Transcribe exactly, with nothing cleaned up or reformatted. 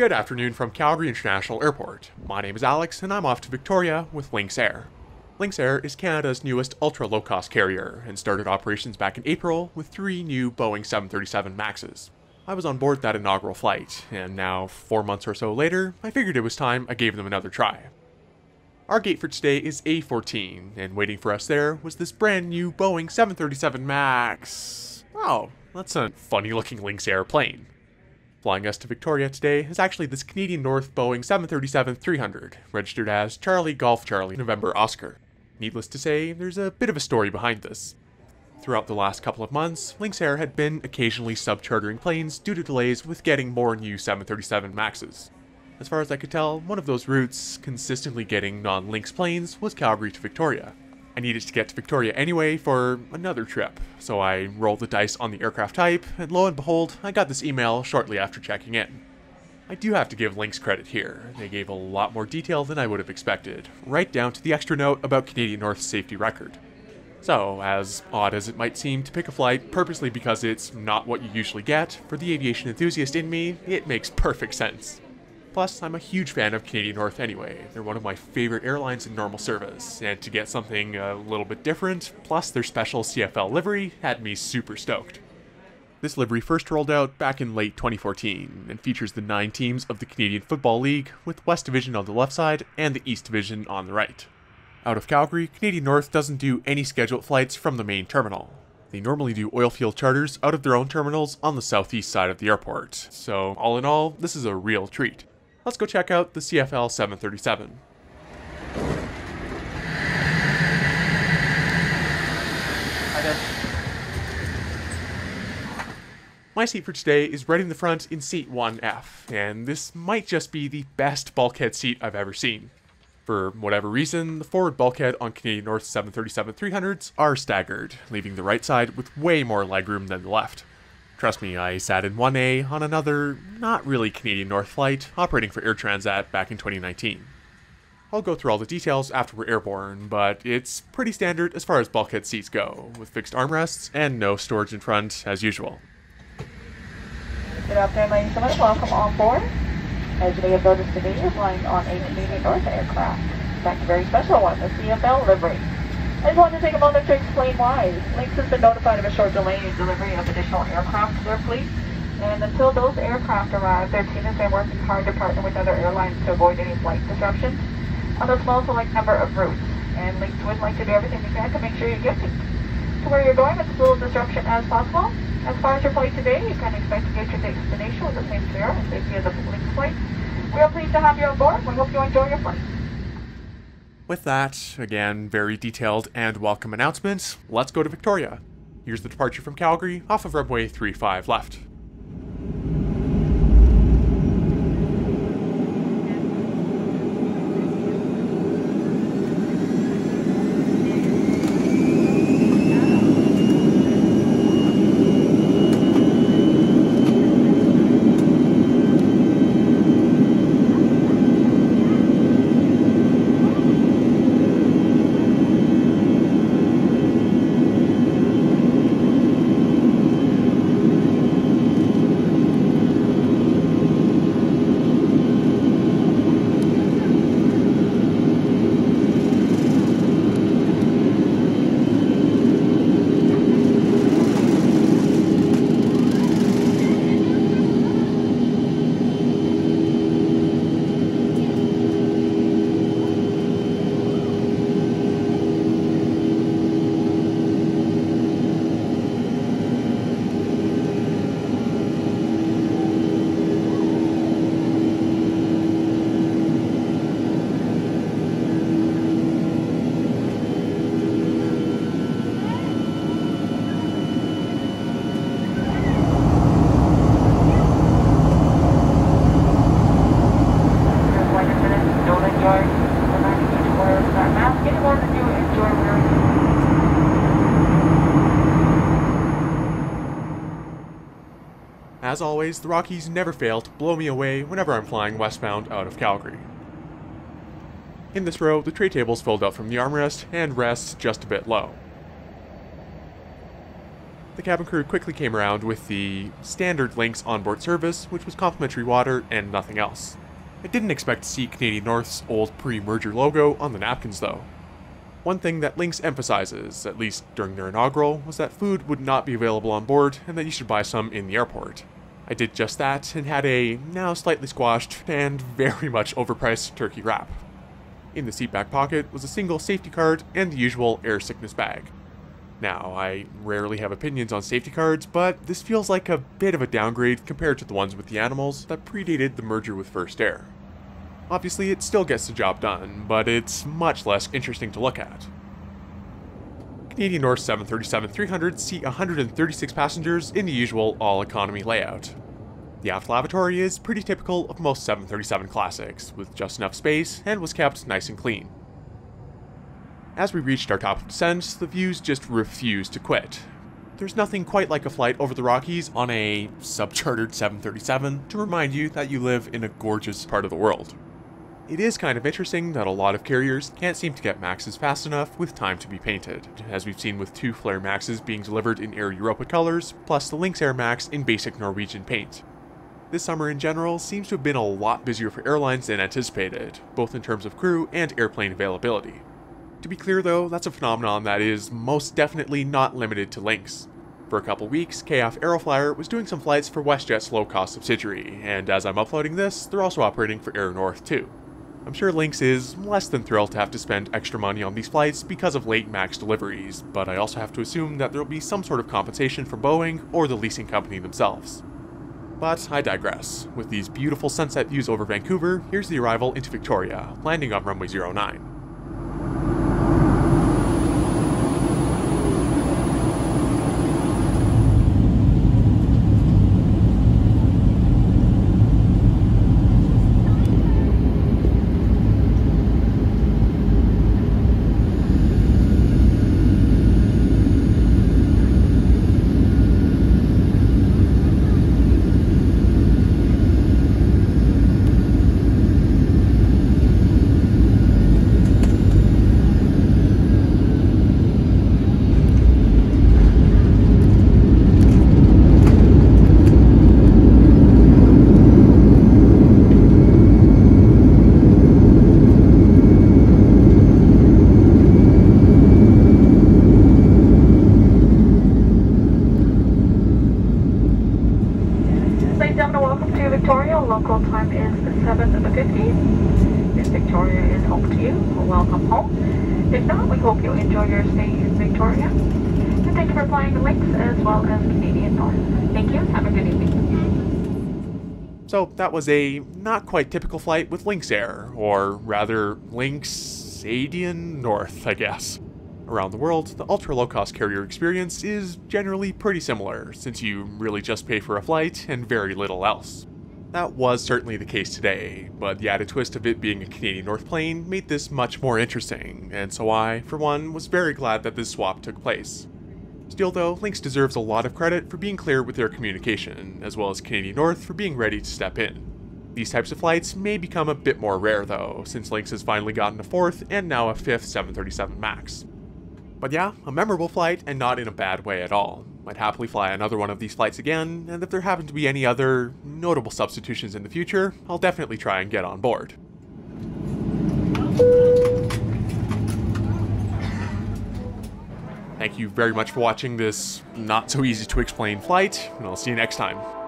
Good afternoon from Calgary International Airport. My name is Alex and I'm off to Victoria with Lynx Air. Lynx Air is Canada's newest ultra-low-cost carrier and started operations back in April with three new Boeing seven thirty-seven Maxes. I was on board that inaugural flight, and now, four months or so later, I figured it was time I gave them another try. Our gate for today is A fourteen, and waiting for us there was this brand new Boeing seven thirty-seven Max. Oh, that's a funny-looking Lynx Air plane. Flying us to Victoria today is actually this Canadian North Boeing seven thirty-seven three hundred, registered as Charlie Golf Charlie November Oscar. Needless to say, there's a bit of a story behind this. Throughout the last couple of months, Lynx Air had been occasionally sub-chartering planes due to delays with getting more new seven thirty-seven Maxes. As far as I could tell, one of those routes, consistently getting non-Lynx planes, was Calgary to Victoria. I needed to get to Victoria anyway for another trip, so I rolled the dice on the aircraft type, and lo and behold, I got this email shortly after checking in. I do have to give Lynx credit here. They gave a lot more detail than I would have expected, right down to the extra note about Canadian North's safety record. So, as odd as it might seem to pick a flight purposely because it's not what you usually get, for the aviation enthusiast in me, it makes perfect sense. Plus, I'm a huge fan of Canadian North anyway. They're one of my favorite airlines in normal service, and to get something a little bit different, plus their special C F L livery, had me super stoked. This livery first rolled out back in late twenty fourteen, and features the nine teams of the Canadian Football League, with West Division on the left side and the East Division on the right. Out of Calgary, Canadian North doesn't do any scheduled flights from the main terminal. They normally do oil field charters out of their own terminals on the southeast side of the airport, so all in all, this is a real treat. Let's go check out the C F L seven thirty-seven. Hi there. My seat for today is right in the front in seat one F, and this might just be the best bulkhead seat I've ever seen. For whatever reason, the forward bulkhead on Canadian North seven thirty-seven three hundreds are staggered, leaving the right side with way more legroom than the left. Trust me, I sat in one A on another, not really Canadian North flight, operating for Air Transat back in twenty nineteen. I'll go through all the details after we're airborne, but it's pretty standard as far as bulkhead seats go, with fixed armrests and no storage in front, as usual. Good afternoon, ladies and gentlemen. Welcome on board. As you may have noticed today, you're flying on a Canadian North aircraft. In fact, a very special one, the C F L livery. I just wanted to take a moment to explain why. Lynx has been notified of a short delay in delivery of additional aircraft to their fleet, and until those aircraft arrive, their team has been working hard to partner with other airlines to avoid any flight disruptions on the small select number of routes, and Lynx would like to do everything we can to make sure you get to, to where you're going with as little disruption as possible. As far as your flight today, you can expect to get your destination with the same care and safety as a Lynx flight. We are pleased to have you on board. We hope you enjoy your flight. With that, again, very detailed and welcome announcement, let's go to Victoria. Here's the departure from Calgary off of runway three five left. As always, the Rockies never fail to blow me away whenever I'm flying westbound out of Calgary. In this row, the tray tables fold out from the armrest and rest just a bit low. the cabin crew quickly came around with the standard Lynx onboard service, which was complimentary water and nothing else. I didn't expect to see Canadian North's old pre-merger logo on the napkins though. One thing that Lynx emphasizes, at least during their inaugural, was that food would not be available on board and that you should buy some in the airport. I did just that and had a now slightly squashed and very much overpriced turkey wrap. In the seat back pocket was a single safety card and the usual air sickness bag. Now, I rarely have opinions on safety cards, but this feels like a bit of a downgrade compared to the ones with the animals that predated the merger with First Air. Obviously, it still gets the job done, but it's much less interesting to look at. Canadian North seven thirty-seven three hundred seat one hundred thirty-six passengers in the usual all-economy layout. The aft lavatory is pretty typical of most seven thirty-seven classics, with just enough space and was kept nice and clean. As we reached our top of descent, the views just refused to quit. There's nothing quite like a flight over the Rockies on a sub-chartered seven thirty-seven to remind you that you live in a gorgeous part of the world. It is kind of interesting that a lot of carriers can't seem to get Maxes fast enough with time to be painted, as we've seen with two Flair Maxes being delivered in Air Europa colors, plus the Lynx Air Max in basic Norwegian paint. This summer in general seems to have been a lot busier for airlines than anticipated, both in terms of crew and airplane availability. To be clear though, that's a phenomenon that is most definitely not limited to Lynx. For a couple weeks, K F Aeroflyer was doing some flights for WestJet's low-cost subsidiary, and as I'm uploading this, they're also operating for Air North too. I'm sure Lynx is less than thrilled to have to spend extra money on these flights because of late Max deliveries, but I also have to assume that there will be some sort of compensation from Boeing or the leasing company themselves. But I digress. With these beautiful sunset views over Vancouver, here's the arrival into Victoria, landing on runway zero nine. Local time is seven fifty. Miss Victoria is home to you. Welcome home. If not, we hope you enjoy your stay in Victoria. And thank you for flying Lynx as well as Canadian North. Thank you. Have a good evening. So that was a not quite typical flight with Lynx Air, or rather Lynx-adian North, I guess. Around the world, the ultra-low-cost carrier experience is generally pretty similar, since you really just pay for a flight and very little else. That was certainly the case today, but the added twist of it being a Canadian North plane made this much more interesting, and so I, for one, was very glad that this swap took place. Still though, Lynx deserves a lot of credit for being clear with their communication, as well as Canadian North for being ready to step in. These types of flights may become a bit more rare though, since Lynx has finally gotten a fourth and now a fifth seven thirty-seven Max. But yeah, a memorable flight and not in a bad way at all. I'd happily fly another one of these flights again, and if there happen to be any other notable substitutions in the future, I'll definitely try and get on board. Thank you very much for watching this not so easy to explain flight, and I'll see you next time.